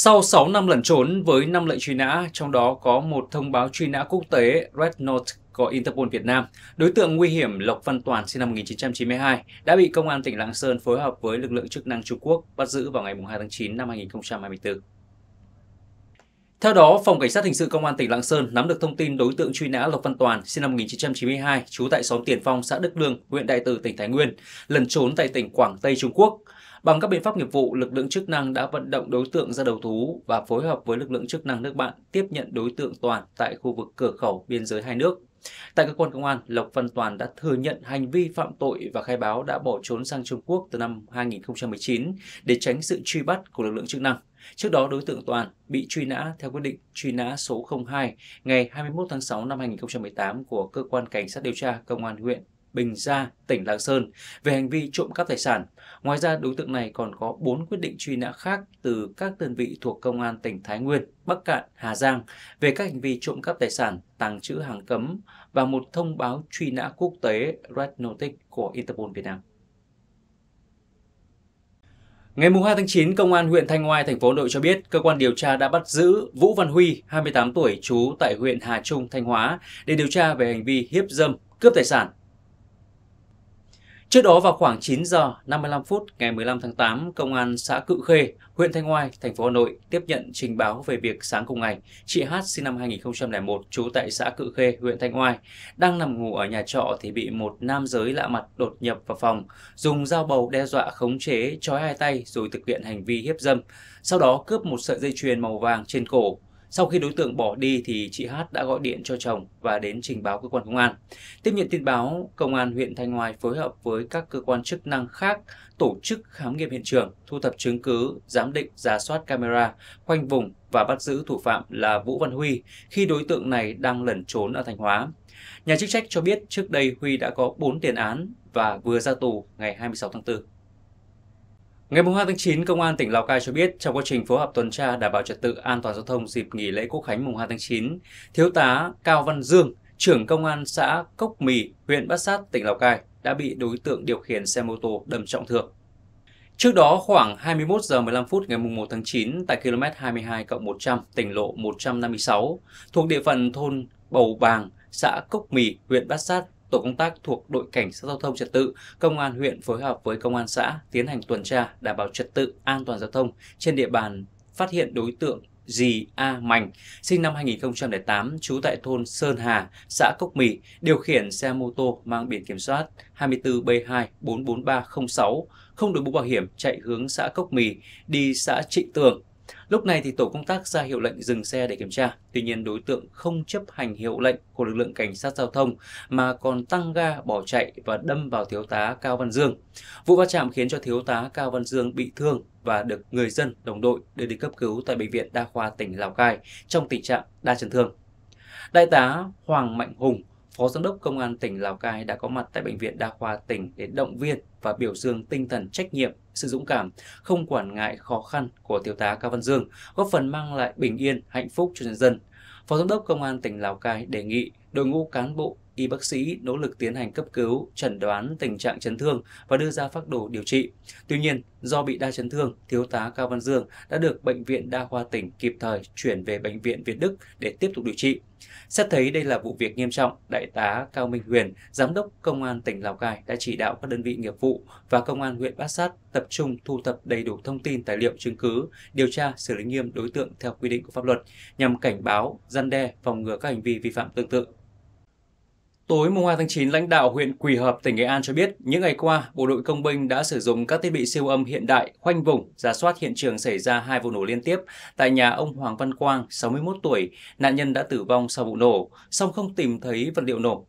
Sau 6 năm lẩn trốn với 5 lệnh truy nã, trong đó có một thông báo truy nã quốc tế Red Notice của Interpol Việt Nam, đối tượng nguy hiểm Lộc Văn Toàn sinh năm 1992 đã bị Công an tỉnh Lạng Sơn phối hợp với lực lượng chức năng Trung Quốc bắt giữ vào ngày 2 tháng 9 năm 2024. Theo đó, Phòng Cảnh sát Hình sự Công an tỉnh Lạng Sơn nắm được thông tin đối tượng truy nã Lộc Văn Toàn sinh năm 1992, trú tại xóm Tiền Phong, xã Đức Lương, huyện Đại Từ, tỉnh Thái Nguyên, lẩn trốn tại tỉnh Quảng Tây, Trung Quốc. Bằng các biện pháp nghiệp vụ, lực lượng chức năng đã vận động đối tượng ra đầu thú và phối hợp với lực lượng chức năng nước bạn tiếp nhận đối tượng Toàn tại khu vực cửa khẩu biên giới hai nước. Tại cơ quan công an, Lộc Văn Toàn đã thừa nhận hành vi phạm tội và khai báo đã bỏ trốn sang Trung Quốc từ năm 2019 để tránh sự truy bắt của lực lượng chức năng. Trước đó, đối tượng Toàn bị truy nã theo quyết định truy nã số 02 ngày 21 tháng 6 năm 2018 của Cơ quan Cảnh sát điều tra Công an huyện Bình Gia, tỉnh Lạng Sơn về hành vi trộm cắp tài sản. Ngoài ra, đối tượng này còn có 4 quyết định truy nã khác từ các đơn vị thuộc Công an tỉnh Thái Nguyên, Bắc Cạn, Hà Giang về các hành vi trộm cắp tài sản, tàng trữ hàng cấm và một thông báo truy nã quốc tế Red Notice của Interpol Việt Nam. Ngày 2 tháng 9, Công an huyện Thanh Oai, thành phố Hà Nội cho biết, cơ quan điều tra đã bắt giữ Vũ Văn Huy, 28 tuổi, trú tại huyện Hà Trung, Thanh Hóa để điều tra về hành vi hiếp dâm, cướp tài sản. Trước đó vào khoảng 9 giờ 55 phút ngày 15 tháng 8, Công an xã Cự Khê, huyện Thanh Oai, thành phố Hà Nội tiếp nhận trình báo về việc sáng cùng ngày, chị Hát sinh năm 2001 trú tại xã Cự Khê, huyện Thanh Oai đang nằm ngủ ở nhà trọ thì bị một nam giới lạ mặt đột nhập vào phòng, dùng dao bầu đe dọa khống chế, trói hai tay rồi thực hiện hành vi hiếp dâm, sau đó cướp một sợi dây chuyền màu vàng trên cổ. Sau khi đối tượng bỏ đi thì chị Hát đã gọi điện cho chồng và đến trình báo cơ quan công an. Tiếp nhận tin báo, Công an huyện Thanh Oai phối hợp với các cơ quan chức năng khác tổ chức khám nghiệm hiện trường, thu thập chứng cứ, giám định, rà soát camera, khoanh vùng và bắt giữ thủ phạm là Vũ Văn Huy khi đối tượng này đang lẩn trốn ở Thanh Hóa. Nhà chức trách cho biết trước đây Huy đã có 4 tiền án và vừa ra tù ngày 26 tháng 4. Ngày 2 tháng 9, Công an tỉnh Lào Cai cho biết trong quá trình phối hợp tuần tra đảm bảo trật tự an toàn giao thông dịp nghỉ lễ Quốc khánh mùng 2 tháng 9, Thiếu tá Cao Văn Dương, trưởng Công an xã Cốc Mì, huyện Bát Sát, tỉnh Lào Cai đã bị đối tượng điều khiển xe mô tô đâm trọng thương. Trước đó khoảng 21 giờ 15 phút ngày 1 tháng 9 tại km 22+100 tỉnh lộ 156 thuộc địa phận thôn Bầu Bàng, xã Cốc Mì, huyện Bát Sát, tổ công tác thuộc đội cảnh sát giao thông trật tự, Công an huyện phối hợp với Công an xã tiến hành tuần tra đảm bảo trật tự an toàn giao thông trên địa bàn, phát hiện đối tượng Dì A Mành, sinh năm 2008, trú tại thôn Sơn Hà, xã Cốc Mì, điều khiển xe mô tô mang biển kiểm soát 24B2-44306, không đội mũ bảo hiểm, chạy hướng xã Cốc Mì đi xã Trịnh Tường. Lúc này thì tổ công tác ra hiệu lệnh dừng xe để kiểm tra, tuy nhiên đối tượng không chấp hành hiệu lệnh của lực lượng cảnh sát giao thông mà còn tăng ga bỏ chạy và đâm vào Thiếu tá Cao Văn Dương. Vụ va chạm khiến cho Thiếu tá Cao Văn Dương bị thương và được người dân, đồng đội đưa đi cấp cứu tại Bệnh viện Đa khoa tỉnh Lào Cai trong tình trạng đa chấn thương. Đại tá Hoàng Mạnh Hùng, Phó Giám đốc Công an tỉnh Lào Cai đã có mặt tại Bệnh viện Đa khoa tỉnh để động viên và biểu dương tinh thần trách nhiệm, sự dũng cảm, không quản ngại khó khăn của Thiếu tá Cao Văn Dương, góp phần mang lại bình yên, hạnh phúc cho nhân dân. Phó Giám đốc Công an tỉnh Lào Cai đề nghị đội ngũ cán bộ, y bác sĩ nỗ lực tiến hành cấp cứu, chẩn đoán tình trạng chấn thương và đưa ra phác đồ điều trị. Tuy nhiên, do bị đa chấn thương, Thiếu tá Cao Văn Dương đã được Bệnh viện Đa khoa tỉnh kịp thời chuyển về Bệnh viện Việt Đức để tiếp tục điều trị. Xét thấy đây là vụ việc nghiêm trọng, Đại tá Cao Minh Huyền, Giám đốc Công an tỉnh Lào Cai đã chỉ đạo các đơn vị nghiệp vụ và Công an huyện Bát Sát tập trung thu thập đầy đủ thông tin, tài liệu, chứng cứ, điều tra, xử lý nghiêm đối tượng theo quy định của pháp luật nhằm cảnh báo, răn đe, phòng ngừa các hành vi vi phạm tương tự. Tối 2 tháng 9, lãnh đạo huyện Quỳ Hợp, tỉnh Nghệ An cho biết, những ngày qua, Bộ đội Công binh đã sử dụng các thiết bị siêu âm hiện đại, khoanh vùng, rà soát hiện trường xảy ra 2 vụ nổ liên tiếp tại nhà ông Hoàng Văn Quang, 61 tuổi, nạn nhân đã tử vong sau vụ nổ, song không tìm thấy vật liệu nổ.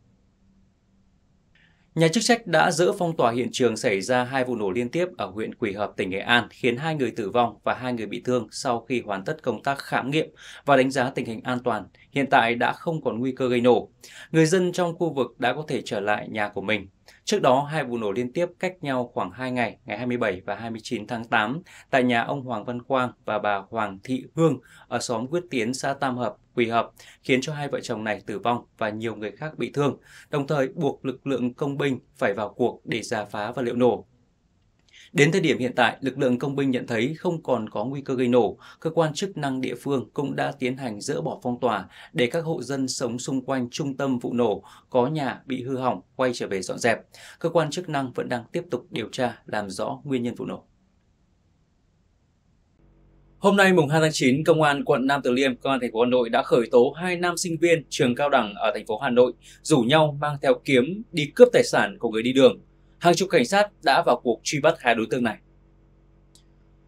Nhà chức trách đã dỡ phong tỏa hiện trường xảy ra 2 vụ nổ liên tiếp ở huyện Quỳ Hợp, tỉnh Nghệ An, khiến 2 người tử vong và 2 người bị thương sau khi hoàn tất công tác khám nghiệm và đánh giá tình hình an toàn. Hiện tại đã không còn nguy cơ gây nổ. Người dân trong khu vực đã có thể trở lại nhà của mình. Trước đó, 2 vụ nổ liên tiếp cách nhau khoảng 2 ngày, ngày 27 và 29 tháng 8, tại nhà ông Hoàng Văn Quang và bà Hoàng Thị Hương ở xóm Quyết Tiến, xã Tam Hợp, Quỳ Hợp, khiến cho 2 vợ chồng này tử vong và nhiều người khác bị thương, đồng thời buộc lực lượng công binh phải vào cuộc để rà phá vật liệu nổ. Đến thời điểm hiện tại, lực lượng công binh nhận thấy không còn có nguy cơ gây nổ, cơ quan chức năng địa phương cũng đã tiến hành dỡ bỏ phong tỏa để các hộ dân sống xung quanh trung tâm vụ nổ có nhà bị hư hỏng quay trở về dọn dẹp. Cơ quan chức năng vẫn đang tiếp tục điều tra làm rõ nguyên nhân vụ nổ. Hôm nay mùng 2 tháng 9, Công an quận Nam Từ Liêm, Công an thành phố Hà Nội đã khởi tố 2 nam sinh viên trường cao đẳng ở thành phố Hà Nội rủ nhau mang theo kiếm đi cướp tài sản của người đi đường. Hàng chục cảnh sát đã vào cuộc truy bắt hai đối tượng này.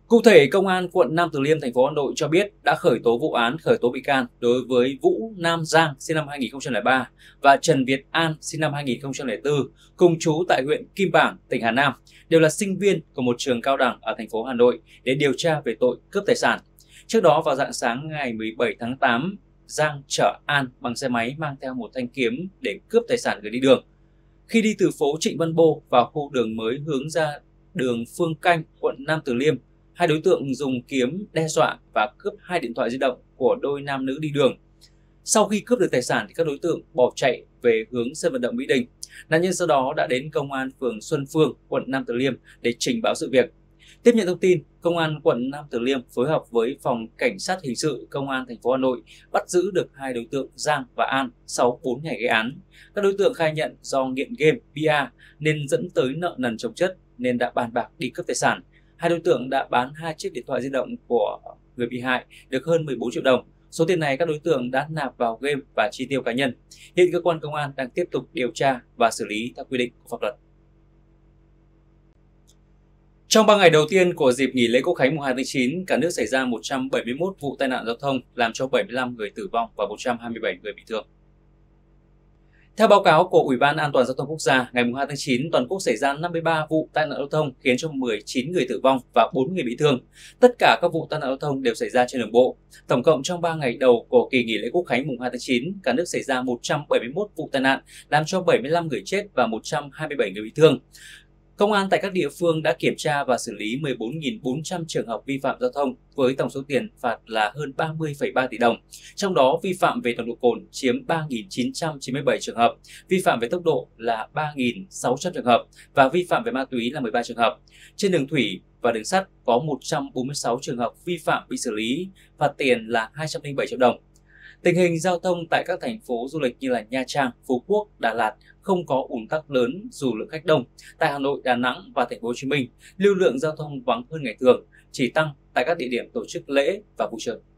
Cụ thể, Công an quận Nam Từ Liêm, thành phố Hà Nội cho biết đã khởi tố vụ án, khởi tố bị can đối với Vũ Nam Giang sinh năm 2003 và Trần Việt An sinh năm 2004, cùng trú tại huyện Kim Bảng, tỉnh Hà Nam, đều là sinh viên của một trường cao đẳng ở thành phố Hà Nội để điều tra về tội cướp tài sản. Trước đó vào rạng sáng ngày 17 tháng 8, Giang chở An bằng xe máy mang theo một thanh kiếm để cướp tài sản người đi đường. Khi đi từ phố Trịnh Văn Bô vào khu đường mới hướng ra đường Phương Canh, quận Nam Từ Liêm, hai đối tượng dùng kiếm đe dọa và cướp 2 điện thoại di động của đôi nam nữ đi đường. Sau khi cướp được tài sản thì các đối tượng bỏ chạy về hướng sân vận động Mỹ Đình. Nạn nhân sau đó đã đến công an phường Xuân Phương, quận Nam Từ Liêm để trình báo sự việc. Tiếp nhận thông tin, công an quận Nam Từ Liêm phối hợp với phòng cảnh sát hình sự công an thành phố Hà Nội bắt giữ được hai đối tượng Giang và An sau 4 ngày gây án. Các đối tượng khai nhận do nghiện game, bia nên dẫn tới nợ nần chồng chất nên đã bàn bạc đi cướp tài sản. Hai đối tượng đã bán 2 chiếc điện thoại di động của người bị hại được hơn 14 triệu đồng. Số tiền này các đối tượng đã nạp vào game và chi tiêu cá nhân. Hiện cơ quan công an đang tiếp tục điều tra và xử lý theo quy định của pháp luật. Trong 3 ngày đầu tiên của dịp nghỉ lễ Quốc khánh mùng 2 tháng 9, cả nước xảy ra 171 vụ tai nạn giao thông, làm cho 75 người tử vong và 127 người bị thương. Theo báo cáo của Ủy ban An toàn giao thông quốc gia, ngày 2 tháng 9, toàn quốc xảy ra 53 vụ tai nạn giao thông khiến cho 19 người tử vong và 4 người bị thương. Tất cả các vụ tai nạn giao thông đều xảy ra trên đường bộ. Tổng cộng trong 3 ngày đầu của kỳ nghỉ lễ Quốc khánh mùng 2 tháng 9, cả nước xảy ra 171 vụ tai nạn, làm cho 75 người chết và 127 người bị thương. Công an tại các địa phương đã kiểm tra và xử lý 14.400 trường hợp vi phạm giao thông với tổng số tiền phạt là hơn 30,3 tỷ đồng. Trong đó, vi phạm về nồng độ cồn chiếm 3.997 trường hợp, vi phạm về tốc độ là 3.600 trường hợp và vi phạm về ma túy là 13 trường hợp. Trên đường thủy và đường sắt có 146 trường hợp vi phạm bị xử lý, phạt tiền là 207 triệu đồng. Tình hình giao thông tại các thành phố du lịch như là Nha Trang, Phú Quốc, Đà Lạt không có ùn tắc lớn dù lượng khách đông. Tại Hà Nội, Đà Nẵng và Thành phố Hồ Chí Minh, lưu lượng giao thông vắng hơn ngày thường, chỉ tăng tại các địa điểm tổ chức lễ và vui chơi.